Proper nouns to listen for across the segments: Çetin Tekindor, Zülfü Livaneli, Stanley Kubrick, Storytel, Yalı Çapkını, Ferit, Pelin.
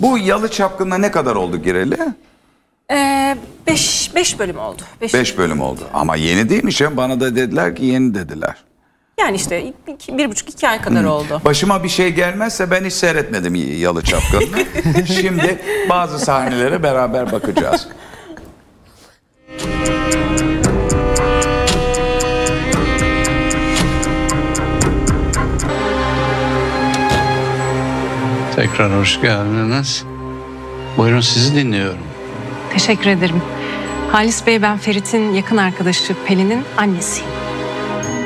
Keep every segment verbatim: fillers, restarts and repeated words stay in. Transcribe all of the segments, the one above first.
Bu Yalı Çapkını'na ne kadar oldu gireli? Ee, beş, beş bölüm oldu. Beş, beş bölüm, bölüm oldu. Ama yeni değilmiş ya. Bana da dediler ki yeni dediler. Yani işte iki, bir buçuk iki ay kadar hmm. oldu. Başıma bir şey gelmezse ben hiç seyretmedim Yalı Çapkını'nı. Şimdi bazı sahnelere beraber bakacağız. Tekrar hoş geldiniz. Buyurun, sizi dinliyorum. Teşekkür ederim. Halis Bey, ben Ferit'in yakın arkadaşı Pelin'in annesiyim.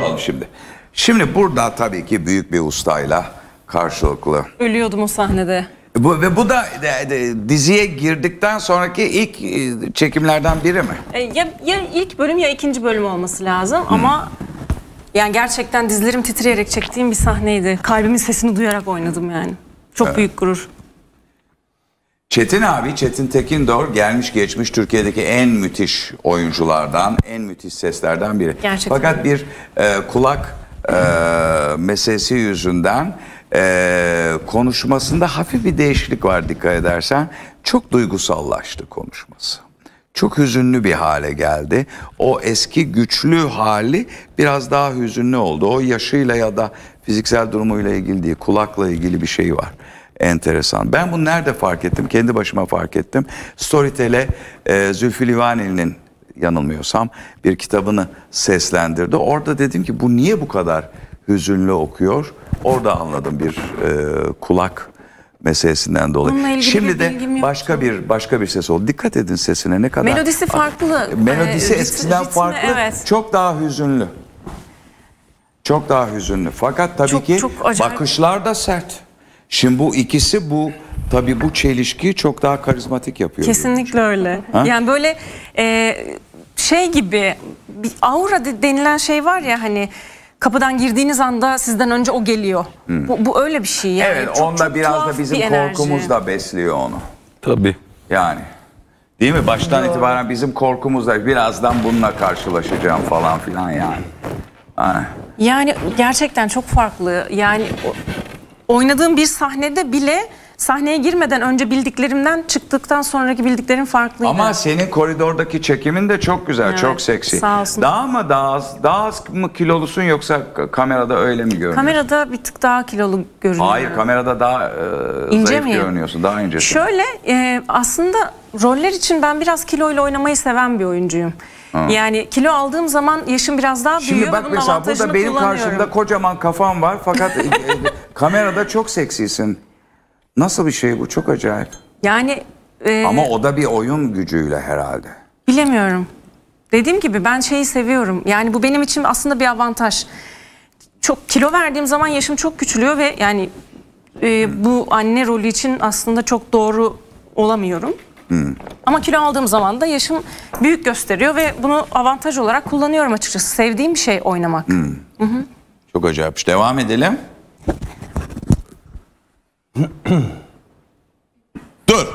Al şimdi. Şimdi burada tabii ki büyük bir ustayla karşılıklı. Ölüyordum o sahnede. Bu, ve bu da de, de, diziye girdikten sonraki ilk çekimlerden biri mi? E, ya, ya ilk bölüm ya ikinci bölüm olması lazım hmm. ama... Yani gerçekten dizlerim titreyerek çektiğim bir sahneydi. Kalbimin sesini duyarak oynadım yani. Çok evet. büyük gurur. Çetin abi, Çetin Tekindor gelmiş geçmiş Türkiye'deki en müthiş oyunculardan, en müthiş seslerden biri. Gerçekten. Fakat bir e, kulak e, meselesi yüzünden e, konuşmasında hafif bir değişiklik var dikkat edersen. Çok duygusallaştı konuşması. Çok hüzünlü bir hale geldi. O eski güçlü hali biraz daha hüzünlü oldu. O yaşıyla ya da fiziksel durumuyla ilgili değil, kulakla ilgili bir şey var. Enteresan. Ben bunu nerede fark ettim? Kendi başıma fark ettim. Storytel'e e, Zülfü Livaneli'nin, yanılmıyorsam, bir kitabını seslendirdi. Orada dedim ki bu niye bu kadar hüzünlü okuyor? Orada anladım bir e, kulak meselesinden dolayı. Şimdi de başka bir başka bir ses oldu. Dikkat edin sesine ne kadar. Melodisi farklı. Melodisi eskisinden farklı. Evet. Çok daha hüzünlü. Çok daha hüzünlü. Fakat tabii çok, ki çok bakışlar da sert. Şimdi bu ikisi bu tabii bu çelişkiyi çok daha karizmatik yapıyor. Kesinlikle öyle. Ha? Yani böyle e, şey gibi bir aura denilen şey var ya hani kapıdan girdiğiniz anda sizden önce o geliyor. Hmm. Bu, bu öyle bir şey yani. Evet, çok, onda çok biraz da bizim korkumuz da besliyor onu. Tabii. Yani. Değil mi? Baştan Yo. itibaren bizim korkumuz da birazdan bununla karşılaşacağım falan filan yani. Ha. Yani gerçekten çok farklı. Yani oynadığım bir sahnede bile sahneye girmeden önce bildiklerimden çıktıktan sonraki bildiklerim farklıydı. Ama senin koridordaki çekimin de çok güzel, evet, çok seksi. Sağ olsun. Daha mı daha az, daha az mı kilolusun yoksa kamerada öyle mi görünüyorsun? Kamerada bir tık daha kilolu görünüyorum. Hayır, kamerada daha e, ince zayıf mi görünüyorsun, daha incesin. Şöyle e, aslında roller için ben biraz kiloyla oynamayı seven bir oyuncuyum. Ha. Yani kilo aldığım zaman yaşım biraz daha büyüyor. Şimdi bak bunun mesela burada benim karşımda kocaman kafam var fakat e, kamerada çok seksisin. Nasıl bir şey bu? Çok acayip. Yani... E, ama o da bir oyun gücüyle herhalde. Bilemiyorum. Dediğim gibi ben şeyi seviyorum. Yani bu benim için aslında bir avantaj. Çok kilo verdiğim zaman yaşım çok küçülüyor ve yani e, hmm. bu anne rolü için aslında çok doğru olamıyorum. Hmm. Ama kilo aldığım zaman da yaşım büyük gösteriyor ve bunu avantaj olarak kullanıyorum açıkçası. Sevdiğim bir şey oynamak. Hmm. Hı -hı. Çok acayip. Devam edelim. Dur.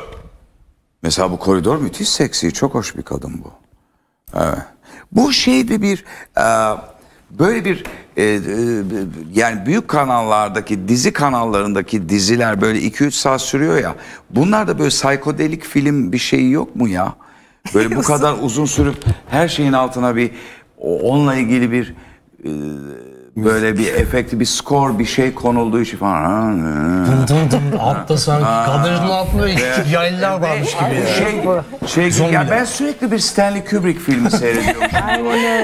Mesela bu koridor müthiş seksi, çok hoş bir kadın bu. Evet. Bu şeyde bir e, böyle bir e, e, yani büyük kanallardaki dizi kanallarındaki diziler böyle iki üç saat sürüyor ya. Bunlar da böyle psikodelik film bir şeyi yok mu ya? Böyle bu kadar uzun sürüp her şeyin altına bir onunla ilgili bir e, böyle bir efekti, bir skor, bir şey konulduğu için falan. Dım dım dım. Altta sanki kadının altında yayınlar varmış gibi. Şey, şey, ya ben sürekli bir Stanley Kubrick filmi seyrediyorum.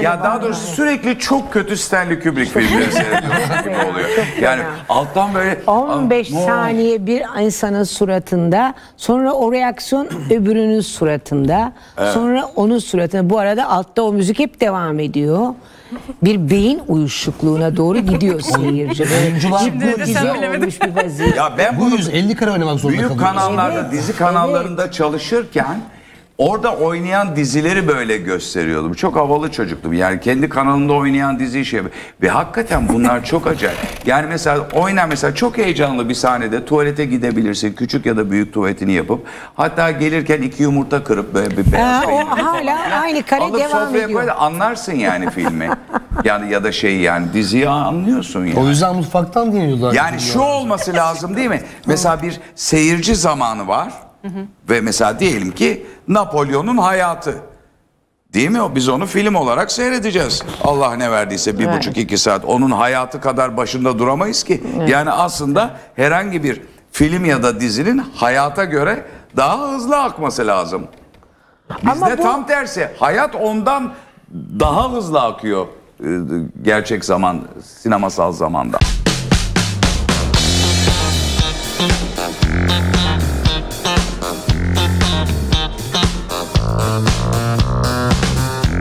Ya daha doğrusu sürekli çok kötü Stanley Kubrick filmleri seyrediyorum. Oluyor. Yani alttan böyle... on beş saniye bir insanın suratında, sonra o reaksiyon öbürünün suratında, sonra onun suratında. Bu arada altta o müzik hep devam ediyor. Bir beyin uyuşukluğuna doğru gidiyor seyirci. Şimdi de sen bilemedin. Ya ben bunu yüz elli kere oynamak zorunda kalıyorum. Büyük kanallarda, evet, dizi kanallarında evet. çalışırken Orada oynayan dizileri böyle gösteriyordum. Çok havalı çocuktum. Yani kendi kanalımda oynayan dizi şey. Ve hakikaten bunlar çok acayip. Yani mesela oynar mesela çok heyecanlı bir sahnede tuvalete gidebilirsin. Küçük ya da büyük tuvaletini yapıp. Hatta gelirken iki yumurta kırıp böyle bir beyaz peynir. Hala aynı kare devam ediyor. Koy, anlarsın yani filmi. Yani ya da şey yani diziyi anlıyorsun yani. O yüzden mutfaktan dinliyorlar. Yani şu olması lazım değil mi? Mesela bir seyirci zamanı var. Hı hı. Ve mesela diyelim ki Napolyon'un hayatı. Değil mi o? Biz onu film olarak seyredeceğiz. Allah ne verdiyse bir evet. buçuk iki saat. Onun hayatı kadar başında duramayız ki. Evet. Yani aslında herhangi bir film ya da dizinin hayata göre daha hızlı akması lazım. Bizde bu... tam tersi. Hayat ondan daha hızlı akıyor. Gerçek zaman, sinemasal zamanda.